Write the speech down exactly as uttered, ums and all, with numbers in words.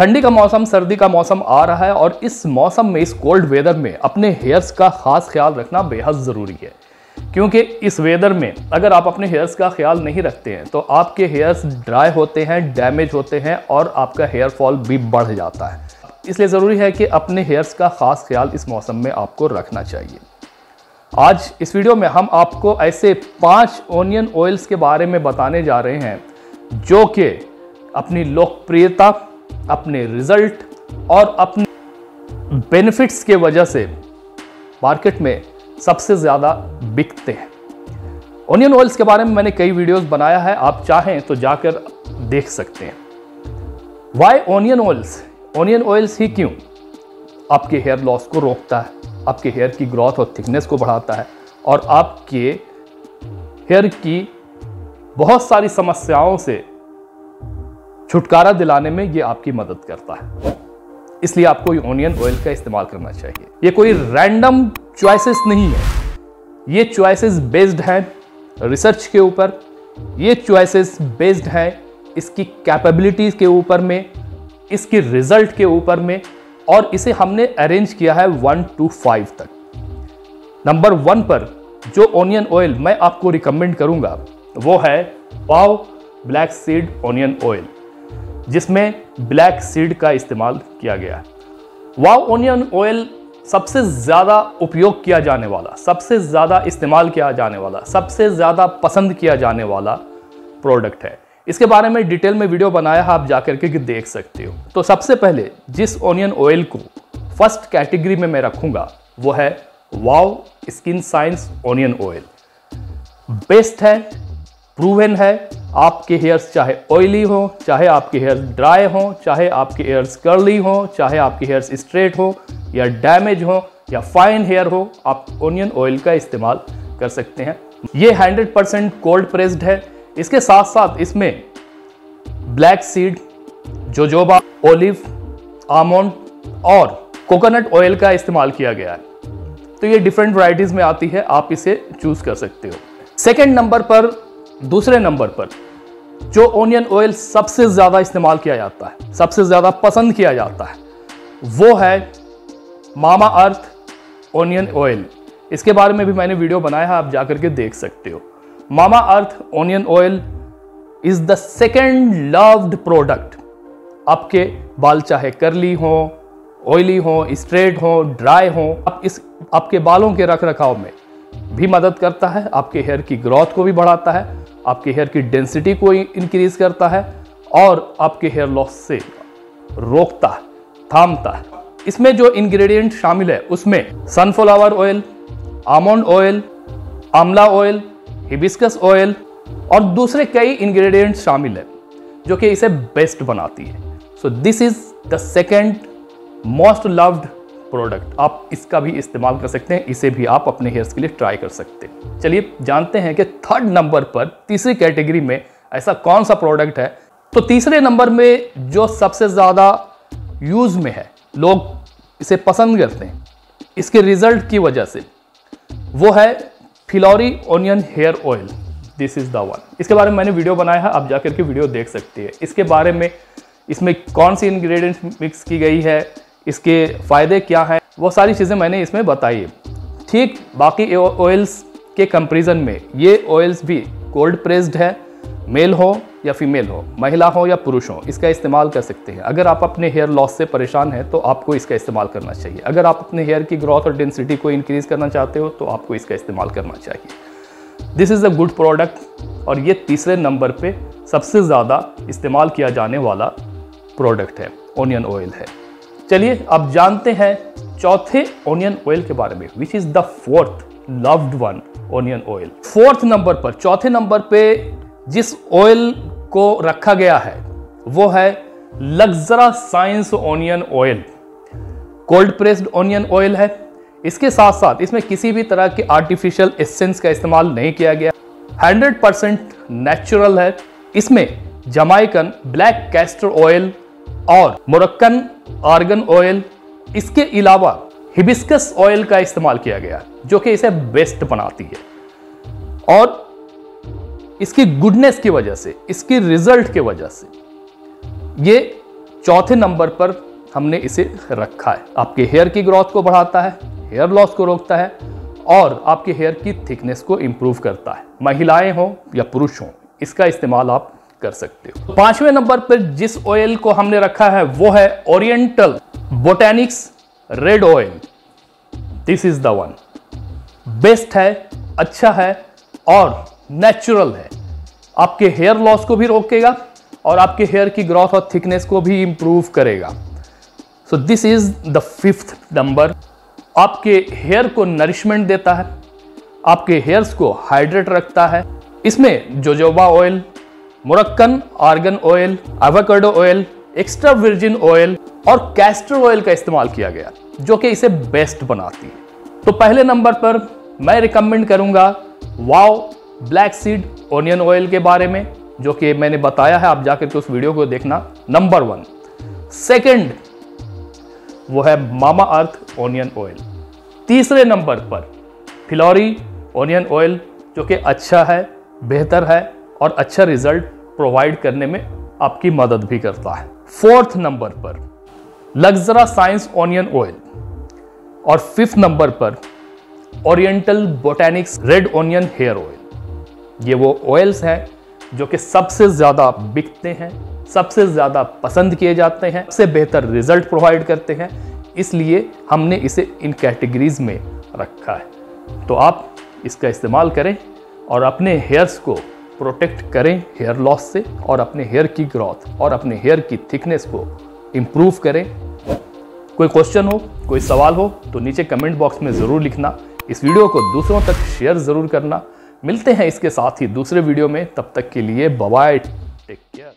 ठंडी का मौसम, सर्दी का मौसम आ रहा है और इस मौसम में, इस कोल्ड वेदर में अपने हेयर्स का खास ख्याल रखना बेहद ज़रूरी है, क्योंकि इस वेदर में अगर आप अपने हेयर्स का ख्याल नहीं रखते हैं तो आपके हेयर्स ड्राई होते हैं, डैमेज होते हैं और आपका हेयर फॉल भी बढ़ जाता है। इसलिए ज़रूरी है कि अपने हेयर्स का खास ख्याल इस मौसम में आपको रखना चाहिए। आज इस वीडियो में हम आपको ऐसे पाँच ओनियन ऑयल्स के बारे में बताने जा रहे हैं जो कि अपनी लोकप्रियता, अपने रिजल्ट और अपने बेनिफिट्स के वजह से मार्केट में सबसे ज़्यादा बिकते हैं। ओनियन ऑयल्स के बारे में मैंने कई वीडियोस बनाया है, आप चाहें तो जाकर देख सकते हैं। Why onion oils? Onion oils ही क्यों? आपके हेयर लॉस को रोकता है, आपके हेयर की ग्रोथ और थिकनेस को बढ़ाता है और आपके हेयर की बहुत सारी समस्याओं से छुटकारा दिलाने में ये आपकी मदद करता है। इसलिए आपको ओनियन ऑयल का इस्तेमाल करना चाहिए। ये कोई रैंडम चॉइसेस नहीं है, ये चॉइसेस बेस्ड हैं रिसर्च के ऊपर, ये चॉइसेस बेस्ड हैं इसकी कैपेबिलिटीज़ के ऊपर में, इसके रिजल्ट के ऊपर में, और इसे हमने अरेंज किया है वन टू फाइव तक। नंबर वन पर जो ओनियन ऑयल मैं आपको रिकमेंड करूंगा वो है वाव ब्लैक सीड ओनियन ऑयल, जिसमें ब्लैक सीड का इस्तेमाल किया गया है। वाव ओनियन ऑयल सबसे ज़्यादा उपयोग किया जाने वाला, सबसे ज़्यादा इस्तेमाल किया जाने वाला, सबसे ज़्यादा पसंद किया जाने वाला प्रोडक्ट है। इसके बारे में डिटेल में वीडियो बनाया है, आप जाकर के देख सकते हो। तो सबसे पहले जिस ओनियन ऑयल को फर्स्ट कैटेगरी में मैं रखूंगा वो है वाव Skin science onion oil. Best है, प्रूवन है, आपके हेयर्स चाहे ऑयली हो, चाहे आपके हेयर्स ड्राई हो, चाहे आपके हेयर्स कर्ली हो, चाहे आपके हेयर्स स्ट्रेट हो या डैमेज हो या फाइन हेयर हो, आप ओनियन ऑयल का इस्तेमाल कर सकते हैं। ये हंड्रेड परसेंट कोल्ड प्रेस्ड है। इसके साथ साथ इसमें black seed, jojoba, olive, almond और कोकोनट ऑयल का इस्तेमाल किया गया है, तो ये डिफरेंट वैरायटीज में आती है, आप इसे चूज कर सकते हो। सेकंड नंबर पर, दूसरे नंबर पर जो ओनियन ऑयल सबसे ज़्यादा इस्तेमाल किया जाता है, सबसे ज़्यादा पसंद किया जाता है, वो है मामा अर्थ ओनियन ऑयल। इसके बारे में भी मैंने वीडियो बनाया है, आप जाकर के देख सकते हो। Mamaearth onion oil is the second loved product. आपके बाल चाहे कर्ली हो, ऑयली हो, स्ट्रेट हो, ड्राई हो, आप इस आपके बालों के रख रखाव में भी मदद करता है, आपके हेयर की ग्रोथ को भी बढ़ाता है, आपके हेयर की डेंसिटी को इंक्रीज करता है और आपके हेयर लॉस से रोकता है, थामता है। इसमें जो इंग्रेडिएंट शामिल है उसमें sunflower oil, almond oil, amla oil, hibiscus oil और दूसरे कई इंग्रेडिएंट शामिल है जो कि इसे बेस्ट बनाती है। So this is the second most loved product. आप इसका भी इस्तेमाल कर सकते हैं, इसे भी आप अपने हेयर्स के लिए ट्राई कर सकते हैं। चलिए जानते हैं कि थर्ड नंबर पर, तीसरी कैटेगरी में ऐसा कौन सा प्रोडक्ट है। तो तीसरे नंबर में जो सबसे ज़्यादा यूज़ में है, लोग इसे पसंद करते हैं इसके रिजल्ट की वजह से, वो है Filory onion hair oil. This is the one. इसके बारे में मैंने वीडियो बनाया है, आप जाकर के वीडियो देख सकते हैं। इसके बारे में, इसमें कौन सी इंग्रेडिएंट्स मिक्स की गई है, इसके फ़ायदे क्या हैं, वो सारी चीज़ें मैंने इसमें बताई। ठीक बाकी ऑयल्स के कंपैरिजन में ये ऑयल्स भी कोल्ड प्रेस्ड है। मेल हो या फीमेल हो, महिला हो या पुरुष हो, इसका इस्तेमाल कर सकते हैं। अगर आप अपने हेयर लॉस से परेशान हैं तो आपको इसका इस्तेमाल करना चाहिए। अगर आप अपने हेयर की ग्रोथ और डेंसिटी को इंक्रीज़ करना चाहते हो तो आपको इसका इस्तेमाल करना चाहिए। This is a good product और ये तीसरे नंबर पर सबसे ज़्यादा इस्तेमाल किया जाने वाला प्रोडक्ट है, ओनियन ऑयल है। चलिए अब जानते हैं चौथे ओनियन ऑयल के बारे में, which is the fourth loved one onion oil. Fourth number पर, चौथे नंबर पे जिस ऑयल को रखा गया है वो है Luxura science onion oil. Cold pressed onion oil है। इसके साथ साथ इसमें किसी भी तरह के आर्टिफिशियल एसेंस का इस्तेमाल नहीं किया गया, हंड्रेड परसेंट नेचुरल है। इसमें जमाइकन ब्लैक कैस्टर ऑयल और मोरक्कन आर्गन ऑयल, इसके अलावा हिबिस्कस ऑयल का इस्तेमाल किया गया जो कि इसे बेस्ट बनाती है और इसकी गुडनेस की वजह से, इसकी रिजल्ट की वजह से ये चौथे नंबर पर हमने इसे रखा है। आपके हेयर की ग्रोथ को बढ़ाता है, हेयर लॉस को रोकता है और आपके हेयर की थिकनेस को इम्प्रूव करता है। महिलाएं हों या पुरुष हों, इसका इस्तेमाल आप कर सकते हो। पांचवें नंबर पर जिस ऑयल को हमने रखा है वो है Oriental Botanics red oil. This is the one, best है, अच्छा है और नेचुरल है। आपके हेयर लॉस को भी रोकेगा और आपके हेयर की ग्रोथ और थिकनेस को भी इम्प्रूव करेगा। So this is the fifth number. आपके हेयर को नरिशमेंट देता है, आपके हेयर्स को हाइड्रेट रखता है। इसमें jojoba oil, Moroccan argan oil, avocado oil, extra virgin oil और कैस्टर ऑयल का इस्तेमाल किया गया, जो कि इसे बेस्ट बनाती है। तो पहले नंबर पर मैं रिकमेंड करूंगा wow black seed onion oil के बारे में, जो कि मैंने बताया है, आप जाकर के उस वीडियो को देखना, नंबर वन। सेकेंड वो है मामा अर्थ ऑनियन ऑयल। तीसरे नंबर पर फिलोरी ऑनियन ऑयल, जो कि अच्छा है, बेहतर है और अच्छा रिजल्ट प्रोवाइड करने में आपकी मदद भी करता है। फोर्थ नंबर पर लग्जरा साइंस ऑनियन ऑयल और फिफ्थ नंबर पर Oriental Botanics red onion hair oil. ये वो ऑयल्स हैं जो कि सबसे ज़्यादा बिकते हैं, सबसे ज़्यादा पसंद किए जाते हैं, सबसे बेहतर रिजल्ट प्रोवाइड करते हैं, इसलिए हमने इसे इन कैटेगरीज में रखा है। तो आप इसका इस्तेमाल करें और अपने हेयर्स को प्रोटेक्ट करें हेयर लॉस से, और अपने हेयर की ग्रोथ और अपने हेयर की थिकनेस को इम्प्रूव करें। कोई क्वेश्चन हो, कोई सवाल हो तो नीचे कमेंट बॉक्स में ज़रूर लिखना। इस वीडियो को दूसरों तक शेयर ज़रूर करना। मिलते हैं इसके साथ ही दूसरे वीडियो में, तब तक के लिए बाय बाय, टेक केयर।